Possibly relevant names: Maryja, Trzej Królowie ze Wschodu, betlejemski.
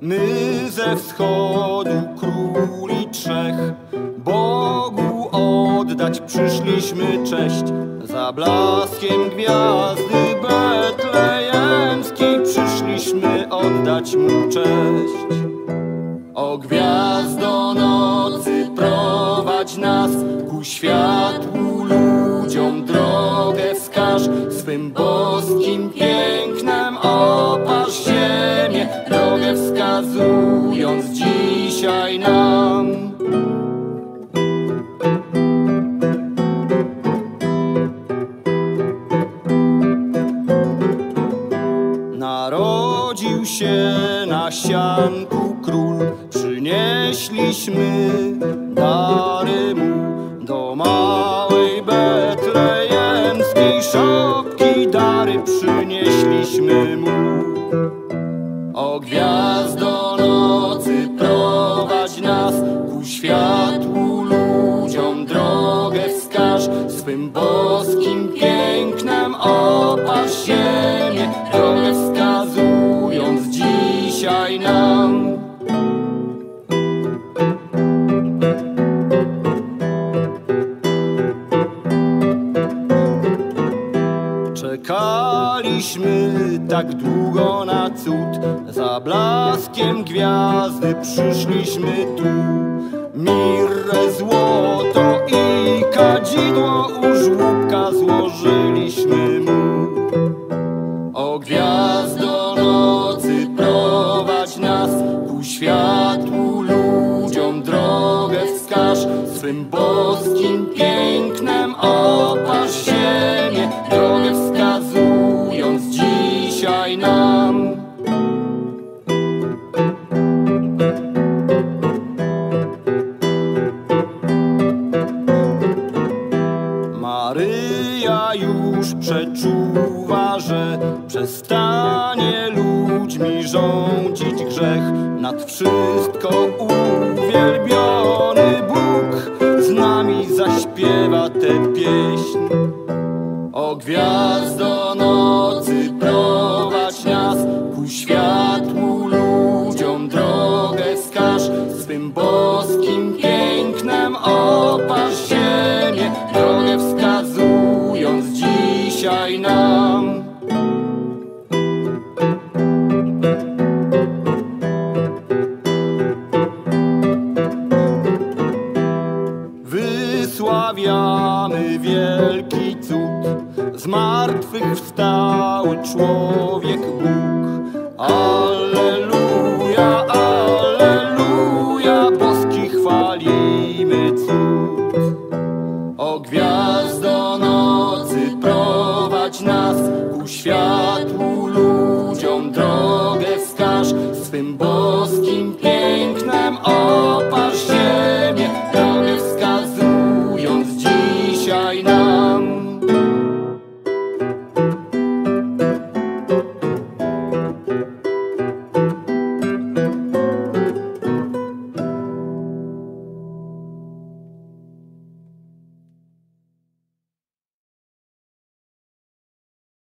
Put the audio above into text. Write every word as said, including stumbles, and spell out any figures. My ze wschodu, króli trzech, Bogu oddać przyszliśmy cześć. Za blaskiem gwiazdy betlejemskiej przyszliśmy oddać mu cześć. O gwiazdo nocy, prowadź nas ku światłu, ludziom drogę wskaż, swym boskim pięknem oparz ziemię, drogę wskazując dzisiaj nam. Narodził się na sianku król, przynieśliśmy dary mu. Do małej betlejemskiej szopki dary przynieśliśmy mu. O gwiazdo nocy, prowadź nas ku światłu, ludziom drogę wskaż, swym boskim pięknem oparz ziemię, drogę wskazując dzisiaj nam. Czekaliśmy tak długo na cud, za blaskiem gwiazdy przyszliśmy tu. Mirrę, złoto i kadzidło u żłóbka złożyliśmy mu. O gwiazdo nocy, prowadź nas ku światłu, ludziom drogę wskaż, swym boskim pięknem oparz ziemię, drogę wskazując dzisiaj nam. Maryja już przeczuwa, że przestanie ludźmi rządzić grzech. Nad wszystko uwielbiony Bóg z nami zaśpiewa tę pieśń. O gwiazdo nocy, prowadź nas ku światłu, ludziom drogę wskaż, swym boskim pięknem oparz ziemię, drogę wskazując dzisiaj nam. Wysławiamy wielki cud, zmartwychwstały człowiek Bóg. Alleluja, alleluja, boski chwalimy cud. O gwiazdo nocy, prowadź nas ku światłu, ludziom drogę wskaż, swym boskim pięknem oparz